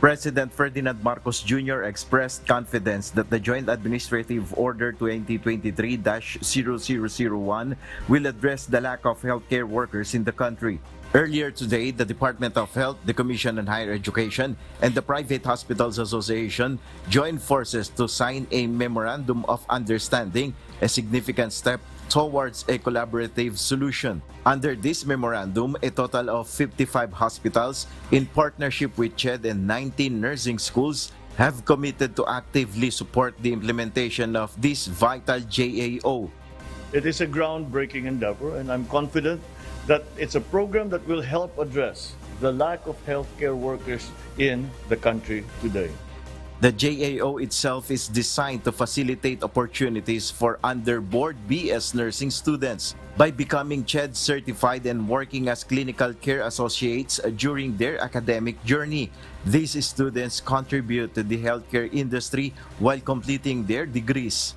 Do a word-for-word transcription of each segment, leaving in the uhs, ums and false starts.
President Ferdinand Marcos Junior expressed confidence that the Joint Administrative Order twenty twenty-three dash zero zero zero one will address the lack of healthcare workers in the country. Earlier today, the Department of Health, the Commission on Higher Education, and the Private Hospitals Association joined forces to sign a Memorandum of Understanding, a significant step towards a collaborative solution. Under this memorandum, a total of fifty-five hospitals in partnership with C H E D and nineteen nursing schools have committed to actively support the implementation of this vital J A O. It is a groundbreaking endeavor, and I'm confident that it's a program that will help address the lack of healthcare workers in the country today. The J A O itself is designed to facilitate opportunities for under-board B S nursing students by becoming C H E D certified and working as clinical care associates during their academic journey. These students contribute to the healthcare industry while completing their degrees.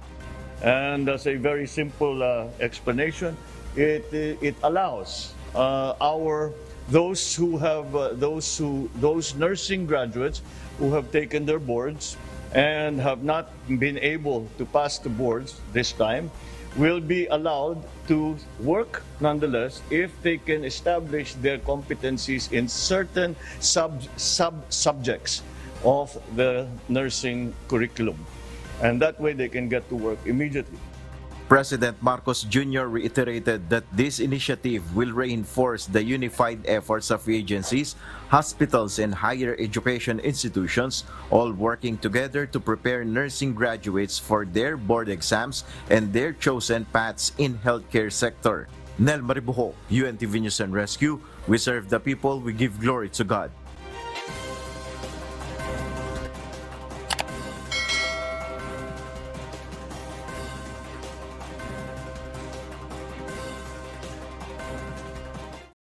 And as a very simple uh, explanation, it it allows uh, our Those who have uh, those who those nursing graduates who have taken their boards and have not been able to pass the boards this time will be allowed to work nonetheless if they can establish their competencies in certain sub sub subjects of the nursing curriculum, and that way they can get to work immediately. President Marcos Junior reiterated that this initiative will reinforce the unified efforts of agencies, hospitals, and higher education institutions, all working together to prepare nursing graduates for their board exams and their chosen paths in healthcare sector. Nel Maribuho, U N T V News and Rescue. We serve the people, we give glory to God.